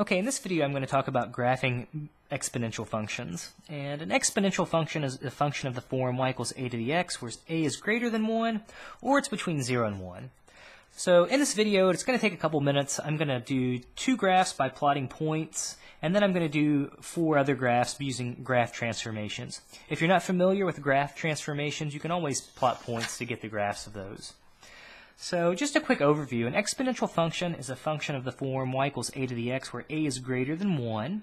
Okay, in this video I'm going to talk about graphing exponential functions. And an exponential function is a function of the form y equals a to the x, where a is greater than 1, or it's between 0 and 1. So in this video, it's going to take a couple minutes. I'm going to do two graphs by plotting points, and then I'm going to do four other graphs using graph transformations. If you're not familiar with graph transformations, you can always plot points to get the graphs of those. So just a quick overview, an exponential function is a function of the form y equals a to the x where a is greater than 1,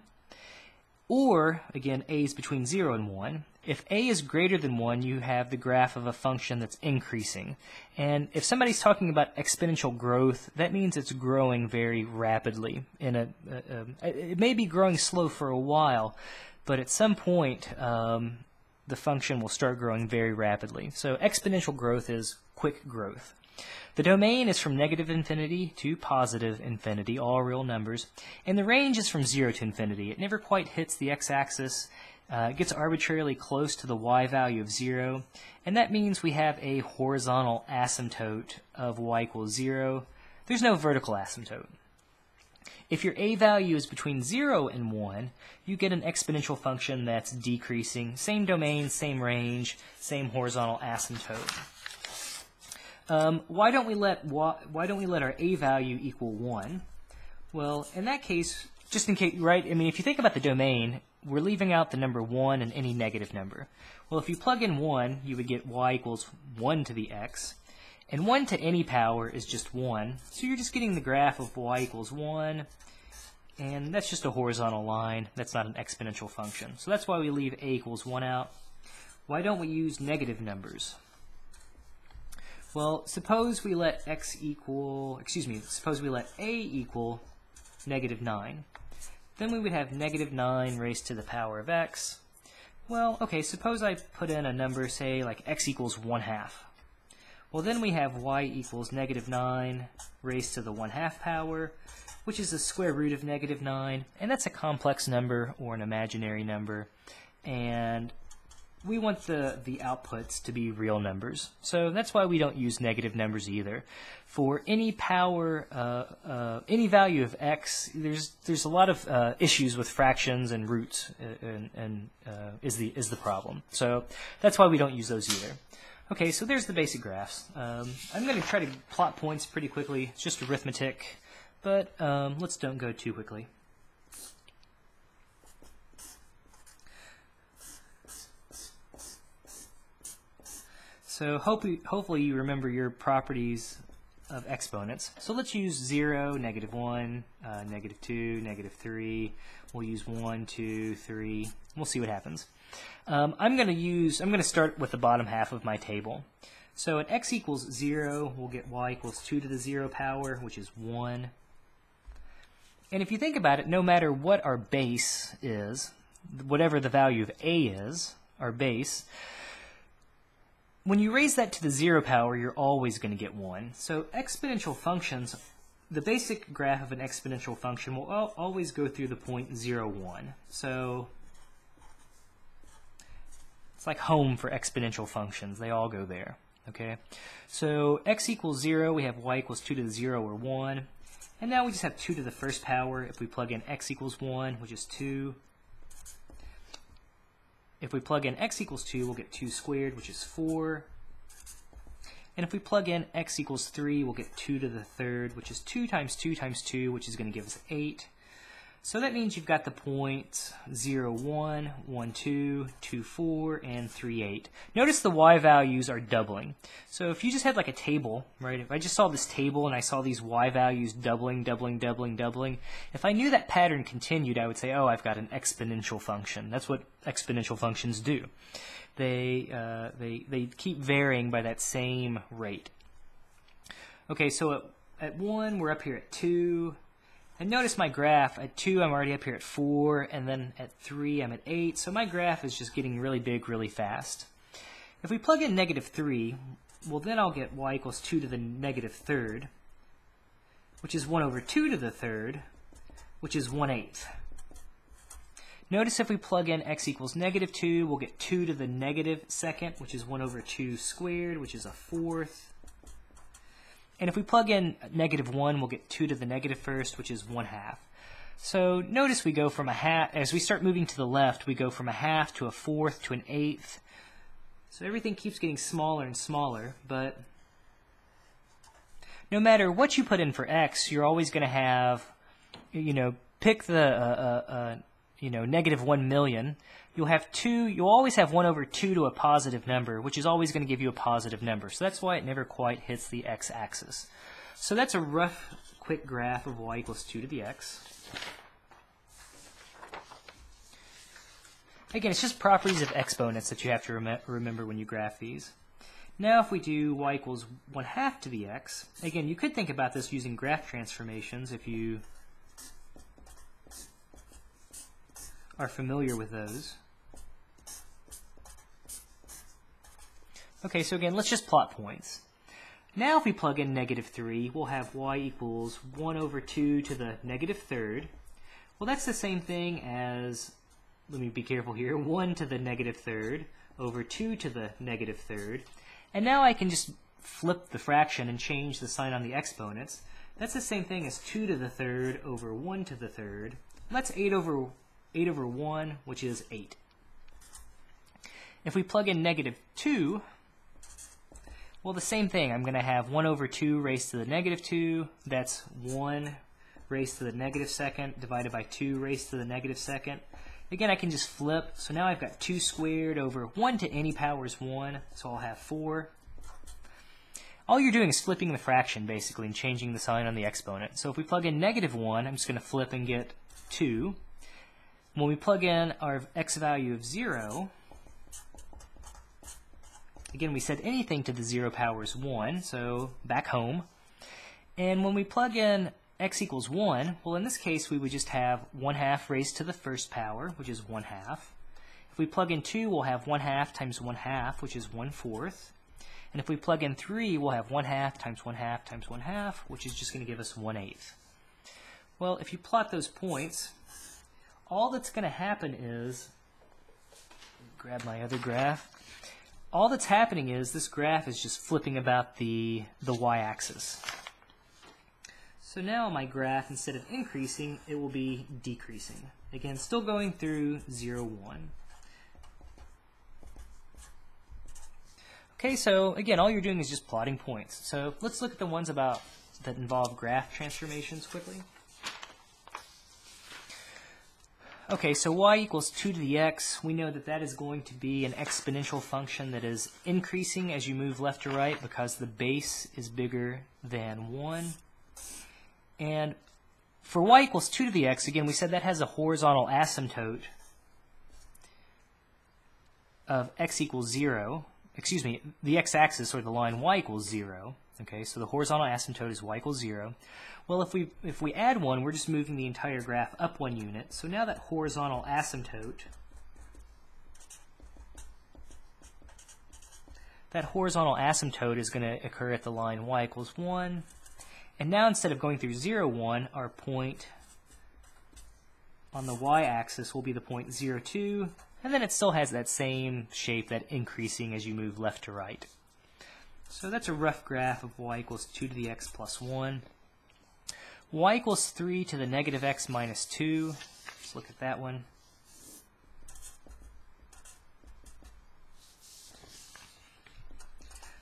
or, again, a is between 0 and 1. If a is greater than 1, you have the graph of a function that's increasing. And if somebody's talking about exponential growth, that means it's growing very rapidly. It may be growing slow for a while, but at some point, the function will start growing very rapidly. So exponential growth is quick growth. The domain is from negative infinity to positive infinity, all real numbers, and the range is from 0 to infinity. It never quite hits the x-axis, it gets arbitrarily close to the y value of 0, and that means we have a horizontal asymptote of y equals 0. There's no vertical asymptote. If your a value is between 0 and 1, you get an exponential function that's decreasing, same domain, same range, same horizontal asymptote. Why don't we let our a value equal 1? Well, in that case, just in case, right? I mean, if you think about the domain, we're leaving out the number 1 and any negative number. Well, if you plug in 1, you would get y equals 1 to the x, and 1 to any power is just 1. So you're just getting the graph of y equals 1, and that's just a horizontal line. That's not an exponential function. So that's why we leave a equals 1 out. Why don't we use negative numbers? Well, suppose we let a equal negative 9. Then we would have negative 9 raised to the power of x. Well, okay, suppose I put in a number, say, like x equals 1/2. Well, then we have y equals negative 9 raised to the 1/2 power, which is the square root of negative 9, and that's a complex number or an imaginary number. And we want the outputs to be real numbers, so that's why we don't use negative numbers either. For any power, any value of x, there's a lot of issues with fractions and roots, is the problem. So that's why we don't use those either. Okay, so there's the basic graphs. I'm going to try to plot points pretty quickly. It's just arithmetic, but let's don't go too quickly. So hopefully you remember your properties of exponents. So let's use 0, negative 1, negative 2, negative 3. We'll use 1, 2, 3. We'll see what happens. I'm going to start with the bottom half of my table. So at x equals 0, we'll get y equals 2 to the 0 power, which is 1. And if you think about it, no matter what our base is, whatever the value of a is, our base, when you raise that to the 0 power, you're always going to get 1. So exponential functions, the basic graph of an exponential function will always go through the point 0, 1. So it's like home for exponential functions. They all go there. Okay. So x equals 0, we have y equals 2 to the 0 or 1. And now we just have 2 to the first power if we plug in x equals 1, which is 2. If we plug in x equals 2, we'll get 2 squared, which is 4. And if we plug in x equals 3, we'll get 2 to the third, which is 2 times 2 times 2, which is going to give us 8. So that means you've got the points 0, 1, 1, 2, 2, 4, and 3, 8. Notice the y values are doubling. So if you just had like a table, right, if I just saw this table and I saw these y values doubling, doubling, doubling, doubling, if I knew that pattern continued, I would say, oh, I've got an exponential function. That's what exponential functions do. They keep varying by that same rate. Okay, so at 1, we're up here at 2. And notice my graph, at 2 I'm already up here at 4, and then at 3 I'm at 8, so my graph is just getting really big really fast. If we plug in negative 3, well then I'll get y equals 2 to the negative third, which is 1 over 2 to the third, which is 1/8. Notice if we plug in x equals negative 2, we'll get 2 to the negative second, which is 1 over 2 squared, which is a fourth. And if we plug in negative 1, we'll get 2 to the negative first, which is 1/2. So notice we go from a half, as we start moving to the left, we go from a half to a fourth to an eighth. So everything keeps getting smaller and smaller, but no matter what you put in for x, you're always going to have, you know, pick the, you know, -1,000,000. You'll have 2, you'll always have 1 over 2 to a positive number, which is always going to give you a positive number. So that's why it never quite hits the x-axis. So that's a rough, quick graph of y equals 2 to the x. Again, it's just properties of exponents that you have to remember when you graph these. Now if we do y equals 1/2 to the x, again, you could think about this using graph transformations if you are familiar with those. Okay, so again, let's just plot points. Now if we plug in -3, we'll have y equals 1 over 2 to the -3rd. Well, that's the same thing as, let me be careful here, 1 to the -3rd over 2 to the -3rd. And now I can just flip the fraction and change the sign on the exponents. That's the same thing as 2 to the 3rd over 1 to the 3rd. That's 8 over 1, which is 8. If we plug in -2, well, the same thing. I'm going to have 1 over 2 raised to the -2. That's 1 raised to the -2nd divided by 2 raised to the -2nd. Again, I can just flip. So now I've got 2 squared over 1 to any powers 1, so I'll have 4. All you're doing is flipping the fraction, basically, and changing the sign on the exponent. So if we plug in -1, I'm just going to flip and get 2. When we plug in our x value of 0, again, we set anything to the 0 powers 1, so back home. And when we plug in x equals 1, well, in this case, we would just have 1/2 raised to the 1st power, which is 1/2. If we plug in 2, we'll have 1/2 times 1/2, which is 1/4. And if we plug in 3, we'll have 1/2 times 1/2 times 1/2, which is just going to give us 1/8. Well, if you plot those points, all that's going to happen is, grab my other graph, all that's happening is this graph is just flipping about the y-axis. So now my graph, instead of increasing, it will be decreasing. Again, still going through 0, 1. Okay, so again, all you're doing is just plotting points. So let's look at the ones that involve graph transformations quickly. Okay, so y equals 2 to the x, we know that that is going to be an exponential function that is increasing as you move left to right because the base is bigger than 1. And for y equals 2 to the x, again, we said that has a horizontal asymptote of x equals 0, excuse me, the x-axis or the line y equals 0. Okay, so the horizontal asymptote is y equals 0. Well, if we add 1, we're just moving the entire graph up 1 unit. So now that horizontal asymptote, is going to occur at the line y equals 1. And now instead of going through 0, 1, our point on the y-axis will be the point 0, 2. And then it still has that same shape, that increasing as you move left to right. So that's a rough graph of y equals 2 to the x plus 1. Y equals 3 to the -x minus 2. Let's look at that one.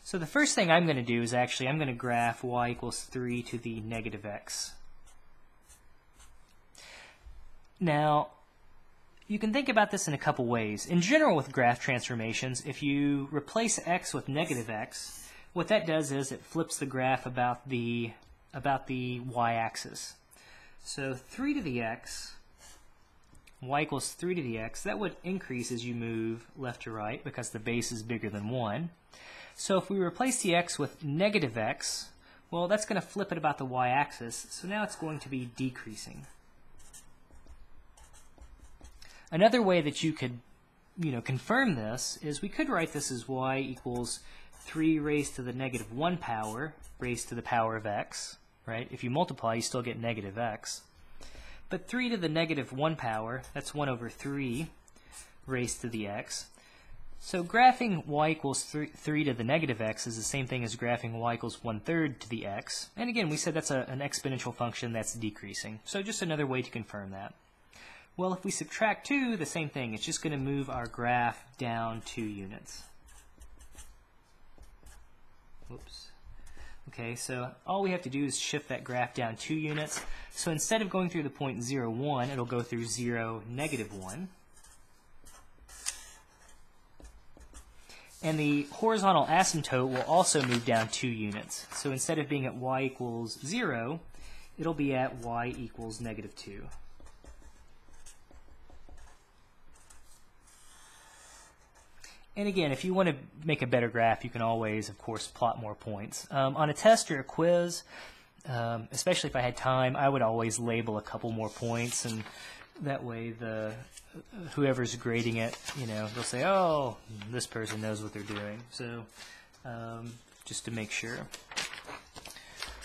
So the first thing I'm going to do is actually I'm going to graph y equals 3 to the -x. Now, you can think about this in a couple ways. In general with graph transformations, if you replace x with -x, what that does is it flips the graph about the y-axis. So 3 to the x, y equals 3 to the x, that would increase as you move left to right because the base is bigger than 1. So if we replace the x with -x, well, that's going to flip it about the y-axis, so now it's going to be decreasing. Another way that you could, you know, confirm this is we could write this as y equals 3 raised to the -1 power raised to the power of x, right? If you multiply, you still get -x. But 3 to the -1 power, that's 1 over 3 raised to the x. So graphing y equals 3 to the negative x is the same thing as graphing y equals 1/3 to the x. And again, we said that's an exponential function that's decreasing. So just another way to confirm that. Well, if we subtract 2, the same thing. It's just going to move our graph down 2 units. Whoops. Okay, so all we have to do is shift that graph down 2 units. So instead of going through the point 0, 1, it'll go through 0, negative 1. And the horizontal asymptote will also move down 2 units. So instead of being at y equals 0, it'll be at y equals negative 2. And again, if you want to make a better graph, you can always, of course, plot more points. On a test or a quiz, especially if I had time, I would always label a couple more points, and that way whoever's grading it, you know, they'll say, oh, this person knows what they're doing. So just to make sure.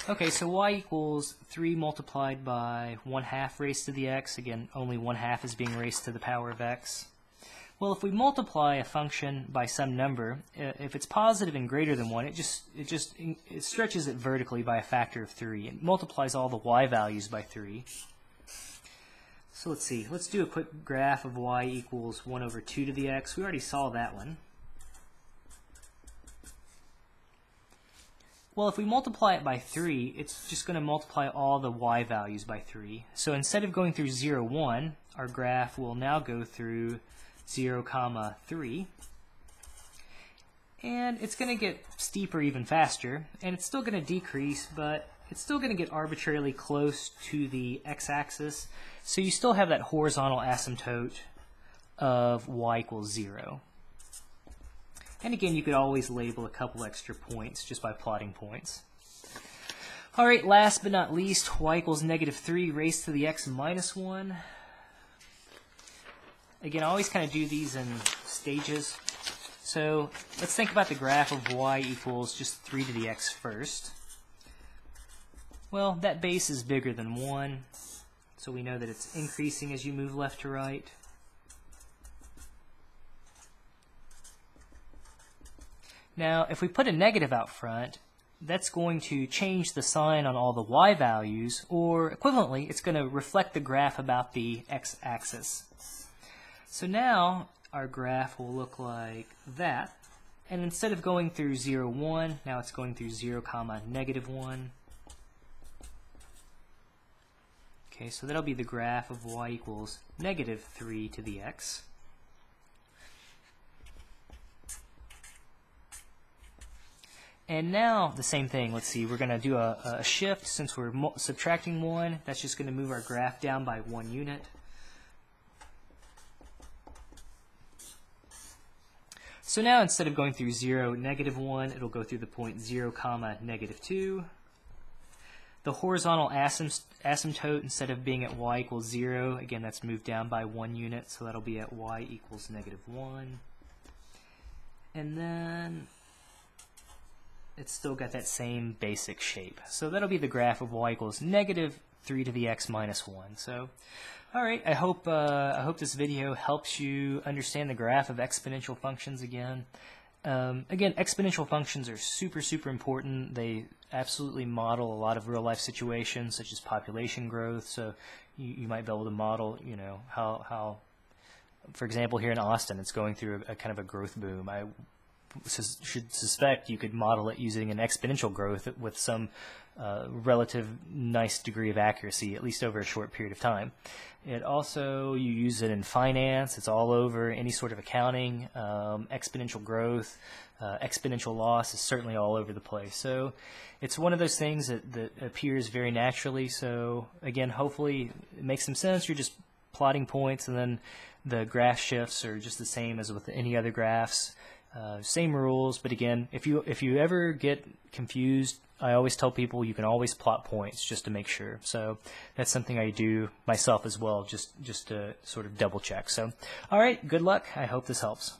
Okay, so y equals 3 multiplied by 1/2 raised to the x. Again, only 1/2 is being raised to the power of x. Well, if we multiply a function by some number, if it's positive and greater than 1, it stretches it vertically by a factor of 3. It multiplies all the y values by 3. So let's see. Let's do a quick graph of y equals 1/2 to the x. We already saw that one. Well, if we multiply it by 3, it's just going to multiply all the y values by 3. So instead of going through 0, 1, our graph will now go through 0, 3, and it's going to get steeper even faster, and it's still going to decrease, but it's still going to get arbitrarily close to the x-axis, so you still have that horizontal asymptote of y equals 0. And again, you could always label a couple extra points just by plotting points. Alright, last but not least, y equals -3 raised to the x minus 1. Again, I always kind of do these in stages. So let's think about the graph of y equals just 3 to the x first. Well, that base is bigger than 1, so we know that it's increasing as you move left to right. Now, if we put a negative out front, that's going to change the sign on all the y values, or equivalently, it's going to reflect the graph about the x-axis. So now our graph will look like that, and instead of going through 0, 1, now it's going through 0, -1. Okay, so that'll be the graph of y equals -3 to the x. And now the same thing. Let's see, we're going to do a shift since we're subtracting 1. That's just going to move our graph down by 1 unit. So now instead of going through 0, -1, it'll go through the point 0, -2. The horizontal asymptote, instead of being at y equals 0, again, that's moved down by 1 unit, so that'll be at y equals -1. And then it's still got that same basic shape. So that'll be the graph of y equals -3 to the x minus 1. So, all right, I hope this video helps you understand the graph of exponential functions again. Again, exponential functions are super, super important. They absolutely model a lot of real-life situations, such as population growth. So you might be able to model, you know, how, for example, here in Austin, it's going through a kind of a growth boom. I should suspect you could model it using an exponential growth with some relative nice degree of accuracy, at least over a short period of time. It also, you use it in finance, it's all over any sort of accounting, exponential growth, exponential loss is certainly all over the place. So it's one of those things that appears very naturally. So again, hopefully it makes some sense. You're just plotting points, and then the graph shifts are just the same as with any other graphs. Same rules, but again, if you ever get confused, I always tell people you can always plot points just to make sure. So that's something I do myself as well, just to sort of double check. So, all right, good luck. I hope this helps.